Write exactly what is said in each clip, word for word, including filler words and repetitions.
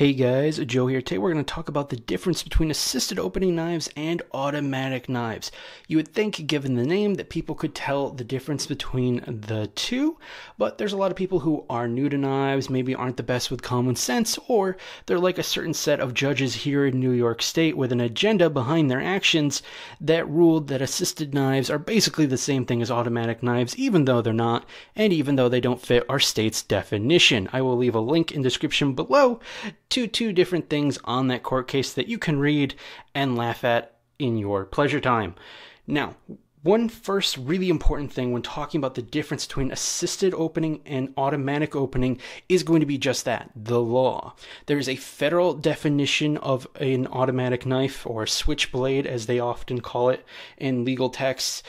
Hey guys, Joe here. Today we're going to talk about the difference between assisted opening knives and automatic knives. You would think, given the name, that people could tell the difference between the two, but there's a lot of people who are new to knives, maybe aren't the best with common sense, or they're like a certain set of judges here in New York State with an agenda behind their actions that ruled that assisted knives are basically the same thing as automatic knives, even though they're not, and even though they don't fit our state's definition. I will leave a link in the description below to two different things on that court case that you can read and laugh at in your pleasure time. Now, one first really important thing when talking about the difference between assisted opening and automatic opening is going to be just that, the law. There is a federal definition of an automatic knife, or switchblade as they often call it in legal texts,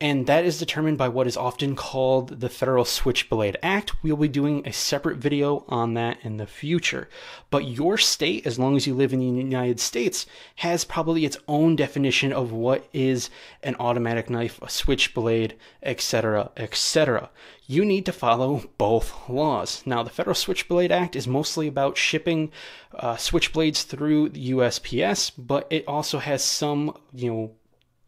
and that is determined by what is often called the Federal Switchblade Act. We'll be doing a separate video on that in the future. But your state, as long as you live in the United States, has probably its own definition of what is an automatic knife, a switchblade, et cetera, et cetera. You need to follow both laws. Now, the Federal Switchblade Act is mostly about shipping uh, switchblades through the U S P S, but it also has some, you know,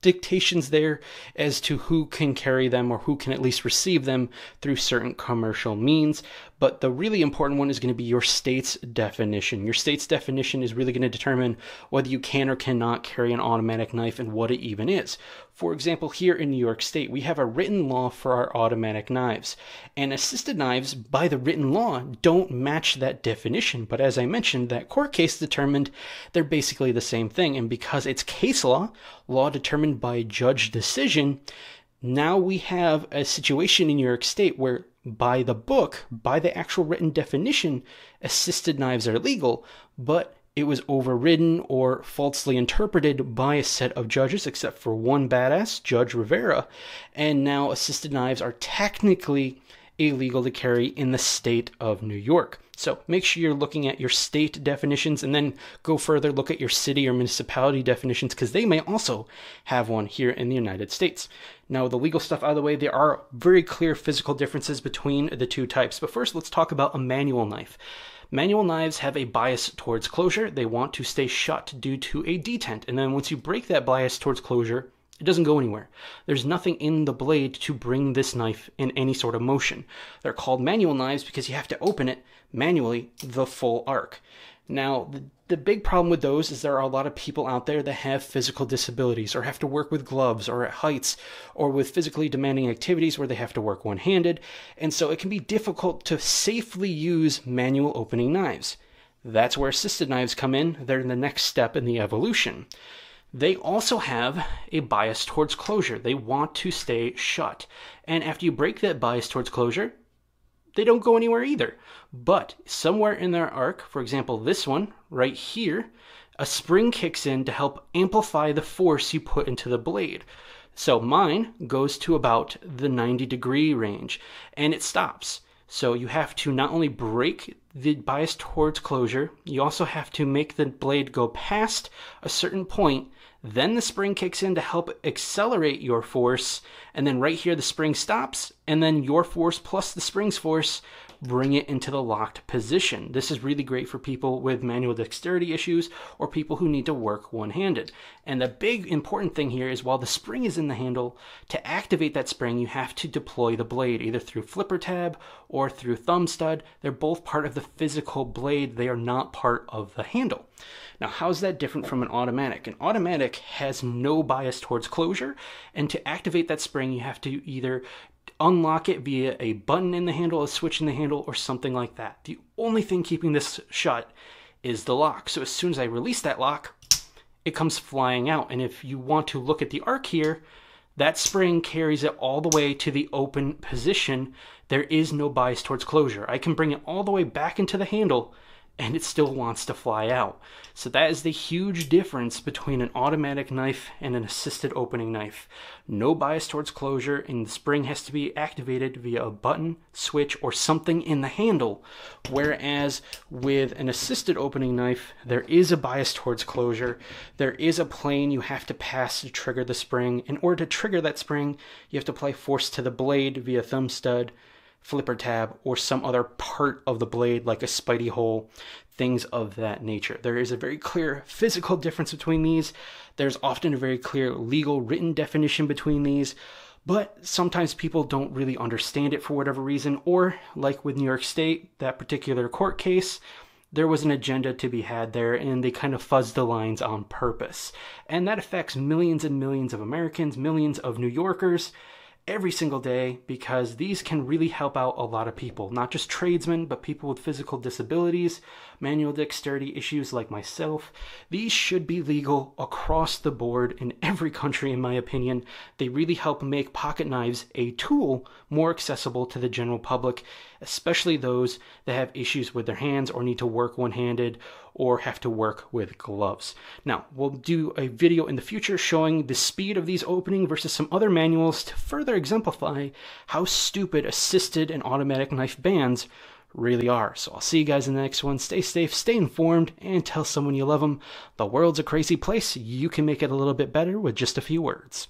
dictations there as to who can carry them or who can at least receive them through certain commercial means. But the really important one is going to be your state's definition. Your state's definition is really going to determine whether you can or cannot carry an automatic knife and what it even is. For example, here in New York State, we have a written law for our automatic knives. And assisted knives, by the written law, don't match that definition. But as I mentioned, that court case determined they're basically the same thing. And because it's case law, law determined by judge decision, now we have a situation in New York State where by the book, by the actual written definition, assisted knives are legal, but it was overridden or falsely interpreted by a set of judges, except for one badass, Judge Rivera, and now assisted knives are technically illegal to carry in the state of New York. So make sure you're looking at your state definitions and then go further, look at your city or municipality definitions, because they may also have one here in the United States. Now, with the legal stuff out of the way, there are very clear physical differences between the two types. But first, let's talk about a manual knife. Manual knives have a bias towards closure. They want to stay shut due to a detent. And then once you break that bias towards closure, it doesn't go anywhere. There's nothing in the blade to bring this knife in any sort of motion. They're called manual knives because you have to open it manually, the full arc. Now, the, the big problem with those is there are a lot of people out there that have physical disabilities or have to work with gloves or at heights or with physically demanding activities where they have to work one-handed. And so it can be difficult to safely use manual opening knives. That's where assisted knives come in. They're the next step in the evolution. They also have a bias towards closure. They want to stay shut. And after you break that bias towards closure, they don't go anywhere either. But somewhere in their arc, for example, this one right here, a spring kicks in to help amplify the force you put into the blade. So mine goes to about the ninety degree range and it stops. So you have to not only break the bias towards closure, you also have to make the blade go past a certain point. Then the spring kicks in to help accelerate your force. And then right here, the spring stops. And then your force plus the spring's force bring it into the locked position. This is really great for people with manual dexterity issues or people who need to work one-handed. And the big important thing here is while the spring is in the handle, to activate that spring, you have to deploy the blade either through flipper tab or through thumb stud. They're both part of the physical blade. They are not part of the handle. Now, how's that different from an automatic? An automatic has no bias towards closure, and to activate that spring, you have to either unlock it via a button in the handle, a switch in the handle, or something like that. The only thing keeping this shut is the lock. So as soon as I release that lock, it comes flying out. And if you want to look at the arc here, that spring carries it all the way to the open position. There is no bias towards closure. I can bring it all the way back into the handle and it still wants to fly out. So that is the huge difference between an automatic knife and an assisted opening knife. No bias towards closure, and the spring has to be activated via a button, switch, or something in the handle. Whereas with an assisted opening knife, there is a bias towards closure. There is a plane you have to pass to trigger the spring. In order to trigger that spring, you have to apply force to the blade via thumb stud, flipper tab, or some other part of the blade like a spidey hole, things of that nature. There is a very clear physical difference between these. There's often a very clear legal written definition between these, but sometimes people don't really understand it for whatever reason, or like with New York State, that particular court case, there was an agenda to be had there, and they kind of fuzzed the lines on purpose. And that affects millions and millions of Americans, millions of New Yorkers every single day, because these can really help out a lot of people, not just tradesmen, but people with physical disabilities, manual dexterity issues like myself. These should be legal across the board in every country, in my opinion. They really help make pocket knives a tool more accessible to the general public, especially those that have issues with their hands or need to work one-handed or have to work with gloves. Now, we'll do a video in the future showing the speed of these opening versus some other manuals to further exemplify how stupid assisted and automatic knife bans really are. So I'll see you guys in the next one. Stay safe, stay informed, and tell someone you love them. The world's a crazy place. You can make it a little bit better with just a few words.